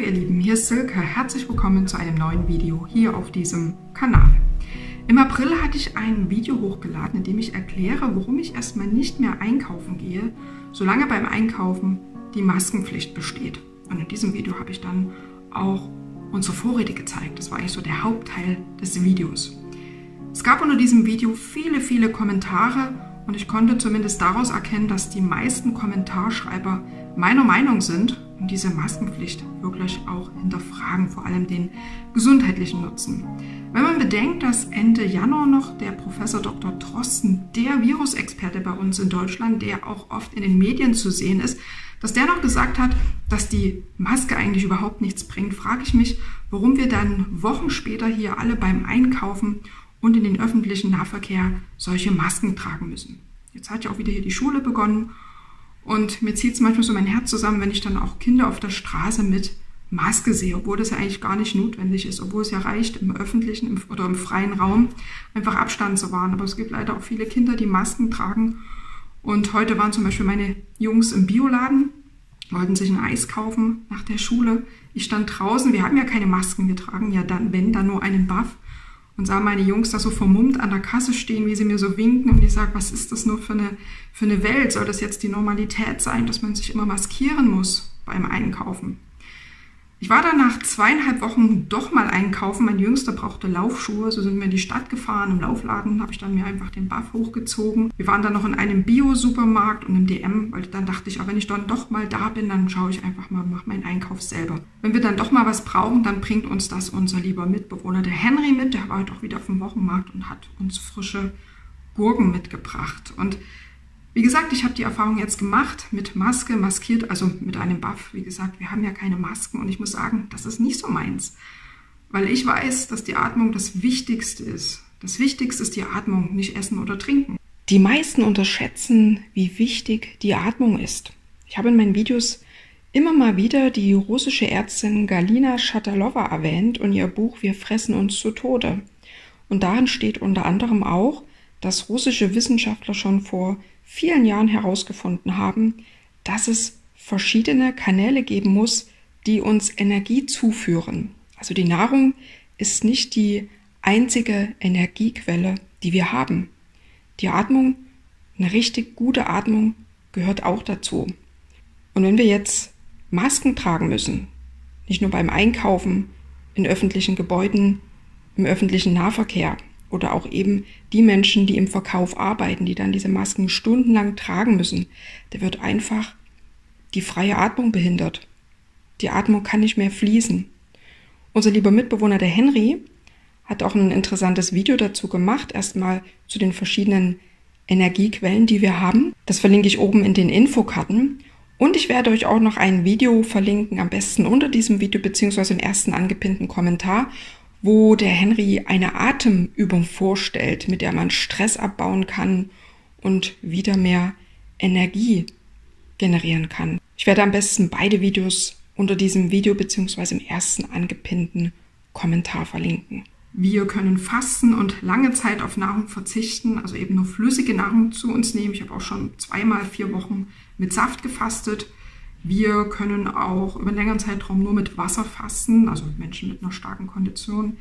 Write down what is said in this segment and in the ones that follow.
Hallo ihr Lieben, hier ist Silke. Herzlich willkommen zu einem neuen Video hier auf diesem Kanal. Im April hatte ich ein Video hochgeladen, in dem ich erkläre, warum ich erstmal nicht mehr einkaufen gehe, solange beim Einkaufen die Maskenpflicht besteht. Und in diesem Video habe ich dann auch unsere Vorräte gezeigt. Das war eigentlich so der Hauptteil des Videos. Es gab unter diesem Video viele, viele Kommentare und ich konnte zumindest daraus erkennen, dass die meisten Kommentarschreiber meiner Meinung sind und diese Maskenpflicht wirklich auch hinterfragen, vor allem den gesundheitlichen Nutzen. Wenn man bedenkt, dass Ende Januar noch der Professor Dr. Drosten, der Virusexperte bei uns in Deutschland, der auch oft in den Medien zu sehen ist, dass der noch gesagt hat, dass die Maske eigentlich überhaupt nichts bringt, frage ich mich, warum wir dann Wochen später hier alle beim Einkaufen und in den öffentlichen Nahverkehr solche Masken tragen müssen. Jetzt hat ja auch wieder hier die Schule begonnen. Und mir zieht es manchmal so mein Herz zusammen, wenn ich dann auch Kinder auf der Straße mit Maske sehe, obwohl das ja eigentlich gar nicht notwendig ist, obwohl es ja reicht, im öffentlichen oder im freien Raum einfach Abstand zu wahren. Aber es gibt leider auch viele Kinder, die Masken tragen. Und heute waren zum Beispiel meine Jungs im Bioladen, wollten sich ein Eis kaufen nach der Schule. Ich stand draußen, wir haben ja keine Masken, wir tragen ja dann, wenn, dann nur einen Buff. Und sah meine Jungs da so vermummt an der Kasse stehen, wie sie mir so winken und ich sage, was ist das nur für eine Welt? Soll das jetzt die Normalität sein, dass man sich immer maskieren muss beim Einkaufen? Ich war dann nach 2,5 Wochen doch mal einkaufen. Mein Jüngster brauchte Laufschuhe, so sind wir in die Stadt gefahren. Im Laufladen habe ich dann mir einfach den Buff hochgezogen. Wir waren dann noch in einem Bio-Supermarkt und im DM, weil dann dachte ich, wenn ich dann doch mal da bin, dann schaue ich einfach mal, mache meinen Einkauf selber. Wenn wir dann doch mal was brauchen, dann bringt uns das unser lieber Mitbewohner, der Henry, mit. Der war heute auch wieder auf dem Wochenmarkt und hat uns frische Gurken mitgebracht. Und wie gesagt, ich habe die Erfahrung jetzt gemacht mit Maske, maskiert, also mit einem Buff. Wie gesagt, wir haben ja keine Masken und ich muss sagen, das ist nicht so meins. Weil ich weiß, dass die Atmung das Wichtigste ist. Das Wichtigste ist die Atmung, nicht Essen oder Trinken. Die meisten unterschätzen, wie wichtig die Atmung ist. Ich habe in meinen Videos immer mal wieder die russische Ärztin Galina Schatalova erwähnt und ihr Buch Wir fressen uns zu Tode. Und darin steht unter anderem auch, dass russische Wissenschaftler schon vor vielen Jahren herausgefunden haben, dass es verschiedene Kanäle geben muss, die uns Energie zuführen. Also die Nahrung ist nicht die einzige Energiequelle, die wir haben. Die Atmung, eine richtig gute Atmung, gehört auch dazu. Und wenn wir jetzt Masken tragen müssen, nicht nur beim Einkaufen, in öffentlichen Gebäuden, im öffentlichen Nahverkehr, oder auch eben die Menschen, die im Verkauf arbeiten, die dann diese Masken stundenlang tragen müssen, da wird einfach die freie Atmung behindert. Die Atmung kann nicht mehr fließen. Unser lieber Mitbewohner, der Henry, hat auch ein interessantes Video dazu gemacht, erstmal zu den verschiedenen Energiequellen, die wir haben. Das verlinke ich oben in den Infokarten. Und ich werde euch auch noch ein Video verlinken, am besten unter diesem Video, beziehungsweise im ersten angepinnten Kommentar, wo der Henry eine Atemübung vorstellt, mit der man Stress abbauen kann und wieder mehr Energie generieren kann. Ich werde am besten beide Videos unter diesem Video bzw. im ersten angepinnten Kommentar verlinken. Wir können fasten und lange Zeit auf Nahrung verzichten, also eben nur flüssige Nahrung zu uns nehmen. Ich habe auch schon zweimal 4 Wochen mit Saft gefastet. Wir können auch über einen längeren Zeitraum nur mit Wasser fasten, also Menschen mit einer starken Kondition.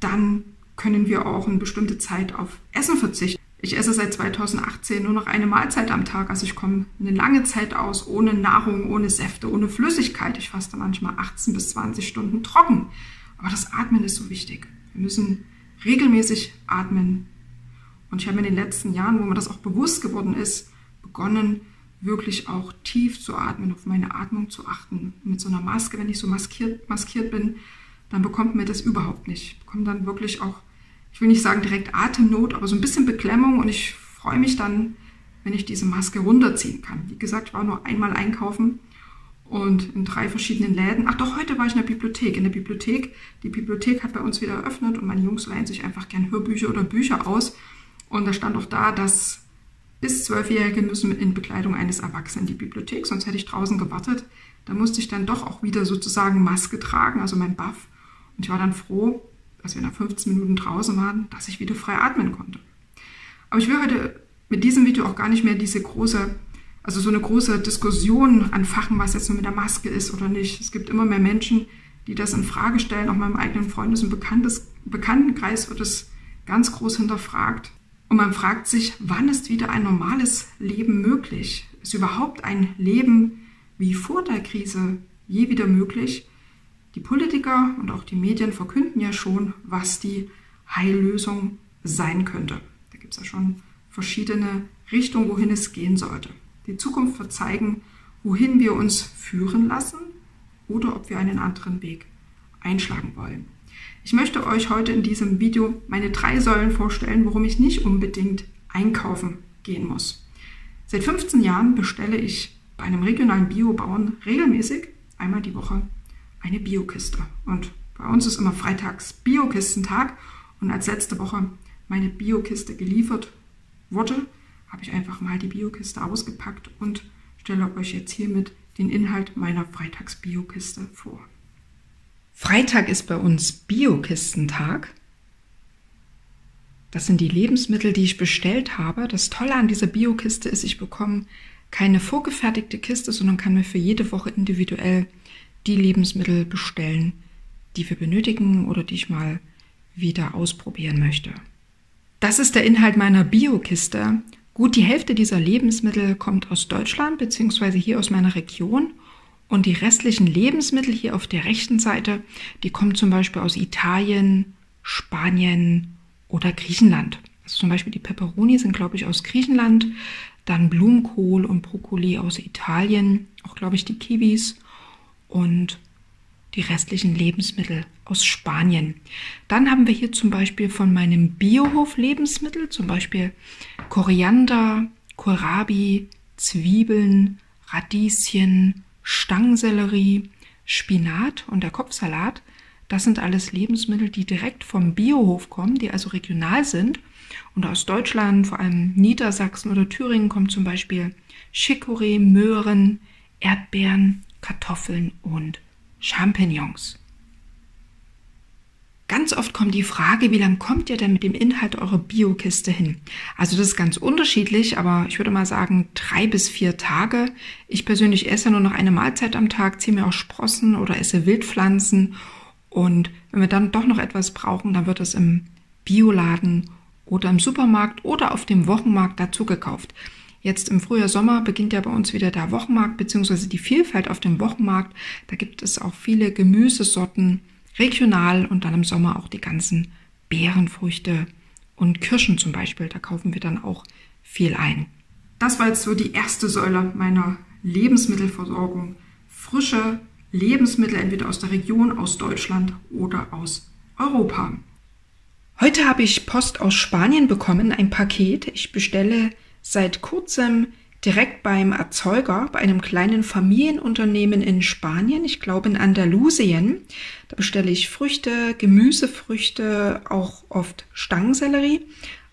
Dann können wir auch eine bestimmte Zeit auf Essen verzichten. Ich esse seit 2018 nur noch eine Mahlzeit am Tag, also ich komme eine lange Zeit aus ohne Nahrung, ohne Säfte, ohne Flüssigkeit. Ich faste manchmal 18 bis 20 Stunden trocken. Aber das Atmen ist so wichtig. Wir müssen regelmäßig atmen. Und ich habe in den letzten Jahren, wo mir das auch bewusst geworden ist, begonnen, wirklich auch tief zu atmen, auf meine Atmung zu achten. Mit so einer Maske, wenn ich so maskiert bin, dann bekommt mir das überhaupt nicht. Ich bekomme dann wirklich auch, ich will nicht sagen direkt Atemnot, aber so ein bisschen Beklemmung und ich freue mich dann, wenn ich diese Maske runterziehen kann. Wie gesagt, ich war nur einmal einkaufen und in 3 verschiedenen Läden. Ach doch, heute war ich in der Bibliothek. Die Bibliothek hat bei uns wieder eröffnet und meine Jungs leihen sich einfach gern Hörbücher oder Bücher aus. Und da stand auch da, dass bis 12-Jährige müssen in Begleitung eines Erwachsenen in die Bibliothek, sonst hätte ich draußen gewartet. Da musste ich dann doch auch wieder sozusagen Maske tragen, also mein Buff. Und ich war dann froh, als wir nach 15 Minuten draußen waren, dass ich wieder frei atmen konnte. Aber ich will heute mit diesem Video auch gar nicht mehr diese große Also so eine große Diskussion anfachen, was jetzt nur mit der Maske ist oder nicht. Es gibt immer mehr Menschen, die das in Frage stellen. Auch in meinem eigenen Freundes- und Bekanntenkreis wird es ganz groß hinterfragt. Und man fragt sich, wann ist wieder ein normales Leben möglich? Ist überhaupt ein Leben wie vor der Krise je wieder möglich? Die Politiker und auch die Medien verkünden ja schon, was die Heillösung sein könnte. Da gibt es ja schon verschiedene Richtungen, wohin es gehen sollte. Die Zukunft wird zeigen, wohin wir uns führen lassen oder ob wir einen anderen Weg einschlagen wollen. Ich möchte euch heute in diesem Video meine 3 Säulen vorstellen, warum ich nicht unbedingt einkaufen gehen muss. Seit 15 Jahren bestelle ich bei einem regionalen Biobauern regelmäßig einmal die Woche eine Biokiste. Und bei uns ist immer freitags Biokistentag und als letzte Woche meine Biokiste geliefert wurde, habe ich einfach mal die Biokiste ausgepackt und stelle euch jetzt hiermit den Inhalt meiner Freitags-Biokiste vor. Freitag ist bei uns Biokistentag. Das sind die Lebensmittel, die ich bestellt habe. Das Tolle an dieser Biokiste ist, ich bekomme keine vorgefertigte Kiste, sondern kann mir für jede Woche individuell die Lebensmittel bestellen, die wir benötigen oder die ich mal wieder ausprobieren möchte. Das ist der Inhalt meiner Biokiste. Gut, die Hälfte dieser Lebensmittel kommt aus Deutschland bzw. hier aus meiner Region. Und die restlichen Lebensmittel hier auf der rechten Seite, die kommen zum Beispiel aus Italien, Spanien oder Griechenland. Also zum Beispiel die Peperoni sind, glaube ich, aus Griechenland, dann Blumenkohl und Brokkoli aus Italien, auch, glaube ich, die Kiwis und die restlichen Lebensmittel aus Spanien. Dann haben wir hier zum Beispiel von meinem Biohof Lebensmittel, zum Beispiel Koriander, Kohlrabi, Zwiebeln, Radieschen, Stangensellerie, Spinat und der Kopfsalat, das sind alles Lebensmittel, die direkt vom Biohof kommen, die also regional sind. Und aus Deutschland, vor allem Niedersachsen oder Thüringen, kommen zum Beispiel Chicorée, Möhren, Erdbeeren, Kartoffeln und Champignons. Ganz oft kommt die Frage, wie lange kommt ihr denn mit dem Inhalt eurer Biokiste hin? Also das ist ganz unterschiedlich, aber ich würde mal sagen 3 bis 4 Tage. Ich persönlich esse nur noch eine Mahlzeit am Tag, ziehe mir auch Sprossen oder esse Wildpflanzen. Und wenn wir dann doch noch etwas brauchen, dann wird das im Bioladen oder im Supermarkt oder auf dem Wochenmarkt dazu gekauft. Jetzt im Frühjahr, Sommer beginnt ja bei uns wieder der Wochenmarkt bzw. die Vielfalt auf dem Wochenmarkt. Da gibt es auch viele Gemüsesorten, regional und dann im Sommer auch die ganzen Beerenfrüchte und Kirschen zum Beispiel. Da kaufen wir dann auch viel ein. Das war jetzt so die erste Säule meiner Lebensmittelversorgung. Frische Lebensmittel entweder aus der Region, aus Deutschland oder aus Europa. Heute habe ich Post aus Spanien bekommen, ein Paket. Ich bestelle seit kurzem direkt beim Erzeuger, bei einem kleinen Familienunternehmen in Spanien, ich glaube in Andalusien. Da bestelle ich Früchte, Gemüsefrüchte, auch oft Stangensellerie.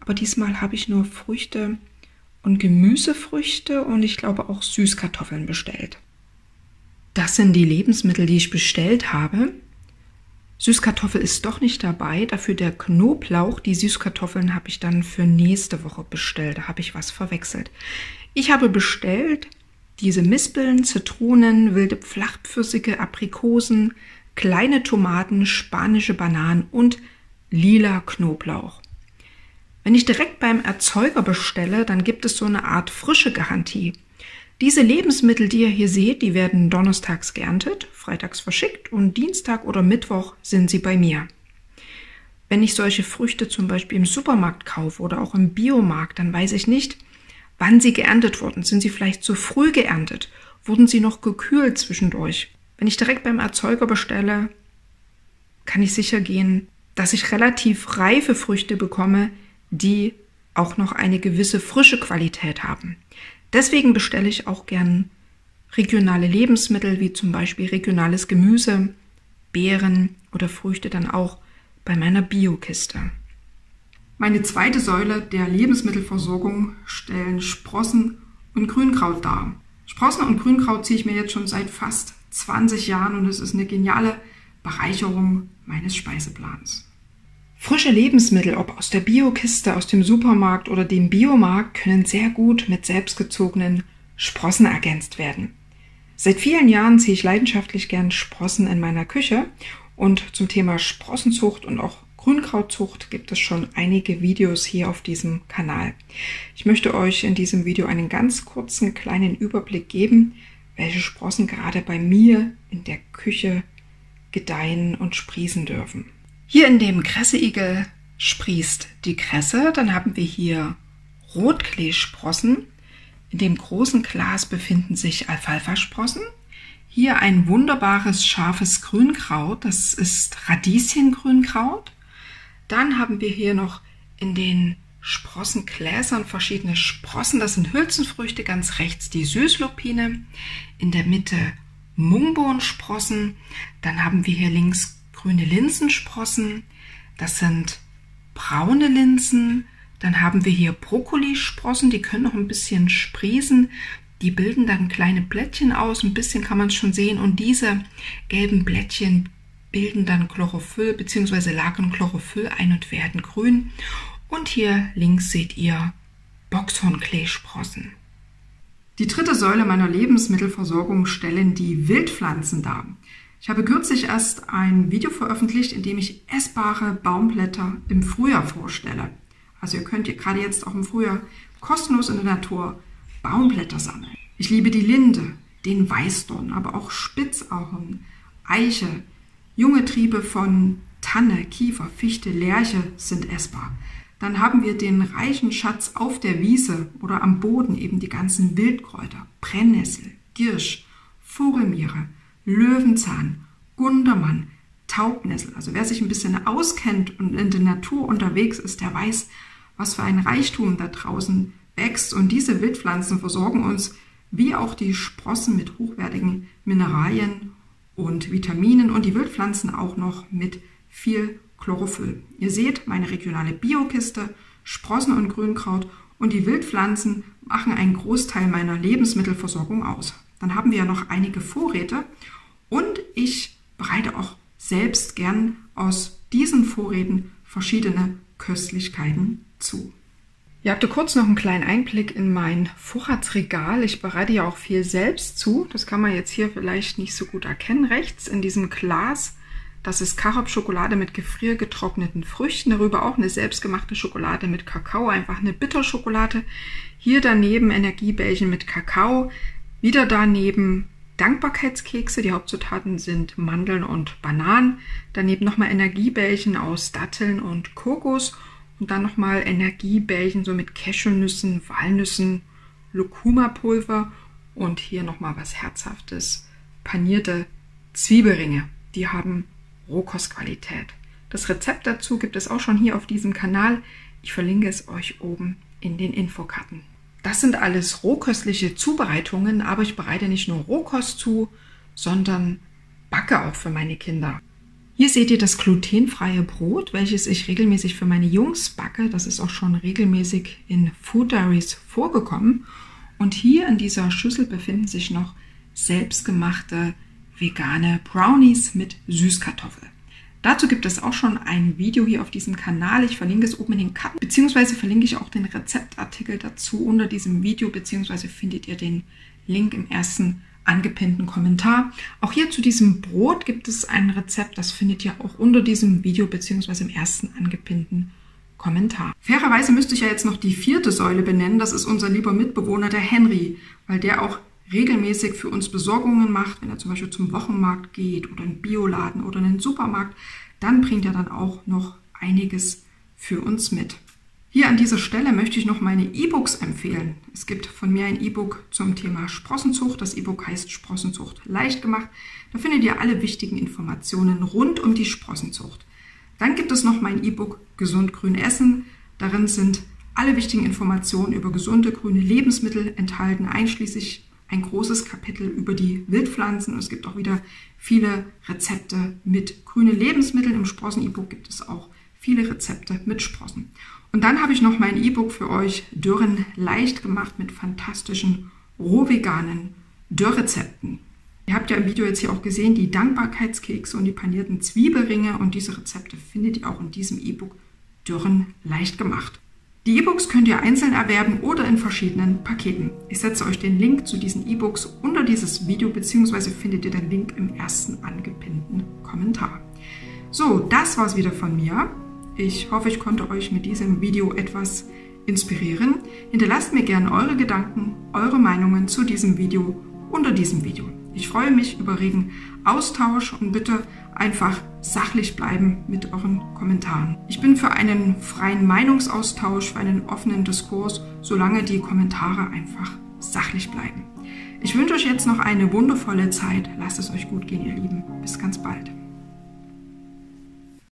Aber diesmal habe ich nur Früchte und Gemüsefrüchte und ich glaube auch Süßkartoffeln bestellt. Das sind die Lebensmittel, die ich bestellt habe. Süßkartoffel ist doch nicht dabei, dafür der Knoblauch. Die Süßkartoffeln habe ich dann für nächste Woche bestellt, da habe ich was verwechselt. Ich habe bestellt diese Mispeln, Zitronen, wilde Flachpfirsiche, Aprikosen, kleine Tomaten, spanische Bananen und lila Knoblauch. Wenn ich direkt beim Erzeuger bestelle, dann gibt es so eine Art frische Garantie. Diese Lebensmittel, die ihr hier seht, die werden donnerstags geerntet, freitags verschickt und Dienstag oder Mittwoch sind sie bei mir. Wenn ich solche Früchte zum Beispiel im Supermarkt kaufe oder auch im Biomarkt, dann weiß ich nicht, wann sie geerntet wurden. Sind sie vielleicht zu früh geerntet? Wurden sie noch gekühlt zwischendurch? Wenn ich direkt beim Erzeuger bestelle, kann ich sicher gehen, dass ich relativ reife Früchte bekomme, die auch noch eine gewisse frische Qualität haben. Deswegen bestelle ich auch gern regionale Lebensmittel, wie zum Beispiel regionales Gemüse, Beeren oder Früchte dann auch bei meiner Biokiste. Meine zweite Säule der Lebensmittelversorgung stellen Sprossen und Grünkraut dar. Sprossen und Grünkraut ziehe ich mir jetzt schon seit fast 20 Jahren und es ist eine geniale Bereicherung meines Speiseplans. Frische Lebensmittel, ob aus der Biokiste, aus dem Supermarkt oder dem Biomarkt, können sehr gut mit selbstgezogenen Sprossen ergänzt werden. Seit vielen Jahren ziehe ich leidenschaftlich gern Sprossen in meiner Küche und zum Thema Sprossenzucht und auch Grünkrautzucht gibt es schon einige Videos hier auf diesem Kanal. Ich möchte euch in diesem Video einen ganz kurzen kleinen Überblick geben, welche Sprossen gerade bei mir in der Küche gedeihen und sprießen dürfen. Hier in dem Kresseigel sprießt die Kresse, dann haben wir hier Rotkleesprossen. In dem großen Glas befinden sich Alfalfa-Sprossen. Hier ein wunderbares, scharfes Grünkraut, das ist Radieschengrünkraut. Dann haben wir hier noch in den Sprossengläsern verschiedene Sprossen. Das sind Hülsenfrüchte, ganz rechts die Süßlupine, in der Mitte Mungbohnensprossen. Dann haben wir hier links grüne Linsensprossen, das sind braune Linsen. Dann haben wir hier Brokkolisprossen, die können noch ein bisschen sprießen. Die bilden dann kleine Blättchen aus, ein bisschen kann man es schon sehen. Und diese gelben Blättchen bilden dann Chlorophyll bzw. lagern Chlorophyll ein und werden grün. Und hier links seht ihr Boxhornkleesprossen. Die dritte Säule meiner Lebensmittelversorgung stellen die Wildpflanzen dar. Ich habe kürzlich erst ein Video veröffentlicht, in dem ich essbare Baumblätter im Frühjahr vorstelle. Also ihr könnt gerade jetzt auch im Frühjahr kostenlos in der Natur Baumblätter sammeln. Ich liebe die Linde, den Weißdorn, aber auch Spitzauchen, Eiche, junge Triebe von Tanne, Kiefer, Fichte, Lärche sind essbar. Dann haben wir den reichen Schatz auf der Wiese oder am Boden, eben die ganzen Wildkräuter, Brennnessel, Giersch, Vogelmiere, Löwenzahn, Gundermann, Taubnessel. Also wer sich ein bisschen auskennt und in der Natur unterwegs ist, der weiß, was für ein Reichtum da draußen wächst. Und diese Wildpflanzen versorgen uns, wie auch die Sprossen, mit hochwertigen Mineralien und Vitaminen und die Wildpflanzen auch noch mit viel Chlorophyll. Ihr seht meine regionale Biokiste, Sprossen und Grünkraut und die Wildpflanzen machen einen Großteil meiner Lebensmittelversorgung aus. Dann haben wir ja noch einige Vorräte und ich bereite auch selbst gern aus diesen Vorräten verschiedene Köstlichkeiten zu. Ihr habt kurz noch einen kleinen Einblick in mein Vorratsregal. Ich bereite ja auch viel selbst zu. Das kann man jetzt hier vielleicht nicht so gut erkennen. Rechts in diesem Glas, das ist Karob-Schokolade mit gefriergetrockneten Früchten. Darüber auch eine selbstgemachte Schokolade mit Kakao, einfach eine Bitterschokolade. Hier daneben Energiebällchen mit Kakao. Wieder daneben Dankbarkeitskekse, die Hauptzutaten sind Mandeln und Bananen. Daneben nochmal Energiebällchen aus Datteln und Kokos. Und dann nochmal Energiebällchen so mit Cashewnüssen, Walnüssen, Lucuma-Pulver. Und hier nochmal was Herzhaftes, panierte Zwiebelringe. Die haben Rohkostqualität. Das Rezept dazu gibt es auch schon hier auf diesem Kanal. Ich verlinke es euch oben in den Infokarten. Das sind alles rohköstliche Zubereitungen, aber ich bereite nicht nur Rohkost zu, sondern backe auch für meine Kinder. Hier seht ihr das glutenfreie Brot, welches ich regelmäßig für meine Jungs backe. Das ist auch schon regelmäßig in Food Diaries vorgekommen. Und hier in dieser Schüssel befinden sich noch selbstgemachte vegane Brownies mit Süßkartoffel. Dazu gibt es auch schon ein Video hier auf diesem Kanal. Ich verlinke es oben in den Karten, beziehungsweise verlinke ich auch den Rezeptartikel dazu unter diesem Video, beziehungsweise findet ihr den Link im ersten angepinnten Kommentar. Auch hier zu diesem Brot gibt es ein Rezept, das findet ihr auch unter diesem Video, beziehungsweise im ersten angepinnten Kommentar. Fairerweise müsste ich ja jetzt noch die vierte Säule benennen, das ist unser lieber Mitbewohner, der Henry, weil der auch regelmäßig für uns Besorgungen macht, wenn er zum Beispiel zum Wochenmarkt geht oder einen Bioladen oder einen Supermarkt, dann bringt er dann auch noch einiges für uns mit. Hier an dieser Stelle möchte ich noch meine E-Books empfehlen. Es gibt von mir ein E-Book zum Thema Sprossenzucht. Das E-Book heißt Sprossenzucht leicht gemacht. Da findet ihr alle wichtigen Informationen rund um die Sprossenzucht. Dann gibt es noch mein E-Book Gesund grün essen. Darin sind alle wichtigen Informationen über gesunde grüne Lebensmittel enthalten, einschließlich ein großes Kapitel über die Wildpflanzen und es gibt auch wieder viele Rezepte mit grünen Lebensmitteln. Im Sprossen-E-Book gibt es auch viele Rezepte mit Sprossen. Und dann habe ich noch mein E-Book für euch, Dürren leicht gemacht, mit fantastischen rohveganen Dürrrezepten. Ihr habt ja im Video jetzt hier auch gesehen, die Dankbarkeitskekse und die panierten Zwiebelringe und diese Rezepte findet ihr auch in diesem E-Book Dürren leicht gemacht. Die E-Books könnt ihr einzeln erwerben oder in verschiedenen Paketen. Ich setze euch den Link zu diesen E-Books unter dieses Video, beziehungsweise findet ihr den Link im ersten angepinnten Kommentar. So, das war's wieder von mir. Ich hoffe, ich konnte euch mit diesem Video etwas inspirieren. Hinterlasst mir gerne eure Gedanken, eure Meinungen zu diesem Video unter diesem Video. Ich freue mich über regen Austausch und bitte einfach sachlich bleiben mit euren Kommentaren. Ich bin für einen freien Meinungsaustausch, für einen offenen Diskurs, solange die Kommentare einfach sachlich bleiben. Ich wünsche euch jetzt noch eine wundervolle Zeit. Lasst es euch gut gehen, ihr Lieben. Bis ganz bald.